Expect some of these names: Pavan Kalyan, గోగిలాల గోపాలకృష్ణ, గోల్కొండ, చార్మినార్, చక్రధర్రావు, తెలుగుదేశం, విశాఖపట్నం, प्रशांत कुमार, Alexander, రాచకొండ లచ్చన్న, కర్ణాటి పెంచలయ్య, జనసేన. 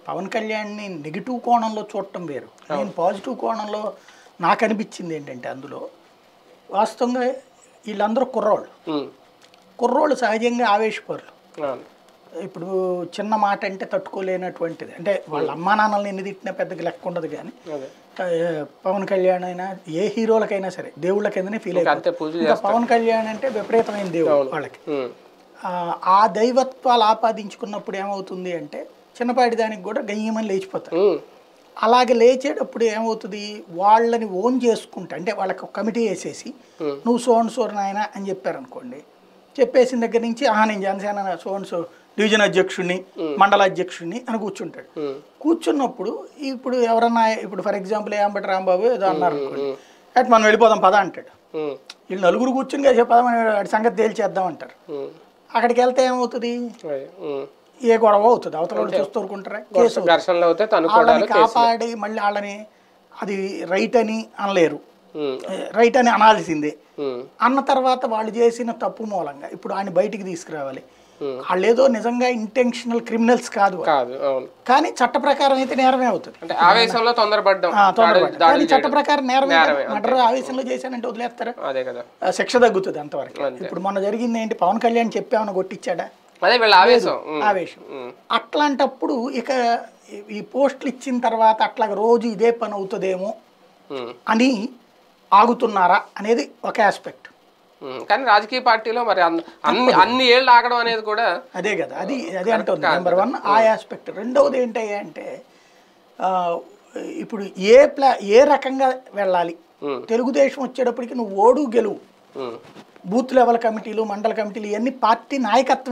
Pavan Kalyan in negative corner lo chottam veru. In positive corner lo na kanipichindi entante andulo. Vastavanga illandro kurrolu. Kurrolu sahajanga aveshparlu. ఇప్పుడు చిన్న మాట అంటే తట్టుకోలేనటువంటిది అంటే వాళ్ళ అమ్మా నాన్నల్ని ఎన్ని తిట్టినా పెద్దగా లెక్క ఉండదు కానీ పవన్ కళ్యాణ్ అయినా ఏ హీరోలకైనా సరే దేవుళ్ళ కిందనే ఫీల్ అవుతారు పవన్ కళ్యాణ్ అంటే విపరీతమైన దేవుడు వాళ్ళకి ఆ దైవత్వాలు ఆపాదించుకున్నప్పుడు ఏమవుతుంది అంటే చిన్నపాటి దానికి కూడా గయ్యమని లేచిపోతారు అలాగే లేచేటప్పుడు ఏమవుతుంది వాళ్ళని ఓన్ చేసుకుంటా అంటే వాళ్ళకి కమిటీ వేసేసి నువ్వు సోన్ సోర్ నాయన అని చెప్పారనుకోండి చెప్పేసిన దగ్గర నుంచి ఆహా నేను జనసేన సోన్ సోర్ డివిజన్ అధ్యక్షుడిని మండల అధ్యక్షుడిని అని కూర్చుంటాడు కూర్చున్నప్పుడు ఇప్పుడు ఎవరన్నా ఇప్పుడు ఫర్ ఎగ్జాంపుల్ ఏమంటారు రాంబాబు ఏదో అన్నారు అనుకోండి అట్ మనం వెళ్ళిపోదాం పద అంటాడు వీళ్ళు నలుగురు కూర్చుని కలిసే పద మనం సంగతి తేల్చేద్దాం అంటారు అక్కడికి వెళ్తే ఏమవుతుంది ఏ గొడవ అవుతుంది అవతల చూస్తూ ఊరుకుంటారా కాపాడి మళ్ళీ వాళ్ళని అది రైట్ అని అనలేరు రైట్ అని అనాల్సిందే అన్న తర్వాత వాళ్ళు చేసిన తప్పు మూలంగా ఇప్పుడు ఆయన బయటికి తీసుకురావాలి వాళ్ళేదో నిజంగా ఇంటెన్షనల్ క్రిమినల్స్ కాదు కానీ చట్ట ప్రకారం అయితే నేరమే అవుతుంది అంటే ఆవేశంలో తొందరపడ్డం కానీ చట్ట ప్రకారం నేరమే మర్డర్ ఆవేశంలో చేశానంటే వదిలేస్తారా శిక్ష తగ్గుతుంది అంతవరకు ఇప్పుడు మొన్న జరిగింది ఏంటి పవన్ కళ్యాణ్ చెప్పామని కొట్టించాడా ఆవేశం అట్లాంటప్పుడు ఇక ఈ పోస్టులు ఇచ్చిన తర్వాత అట్లా రోజు ఇదే పని అవుతుందేమో అని ఆగుతున్నారా అనేది ఒక ఆస్పెక్ట్ కానీ రాజకీయ పార్టీలో మరి అన్ని ఏళ్ళు ఆగడం అనేది కూడా అదే కదా అది అదే అంటుంది నెంబర్ వన్ ఆ ఆస్పెక్ట్ రెండవది ఏంటయ్యా అంటే ఇప్పుడు ఏ రకంగా వెళ్ళాలి తెలుగుదేశం వచ్చేటప్పటికి నువ్వు ఓడు గెలువు బూత్ లెవెల్ కమిటీలు మండల కమిటీలు ఇవన్నీ పార్టీ నాయకత్వం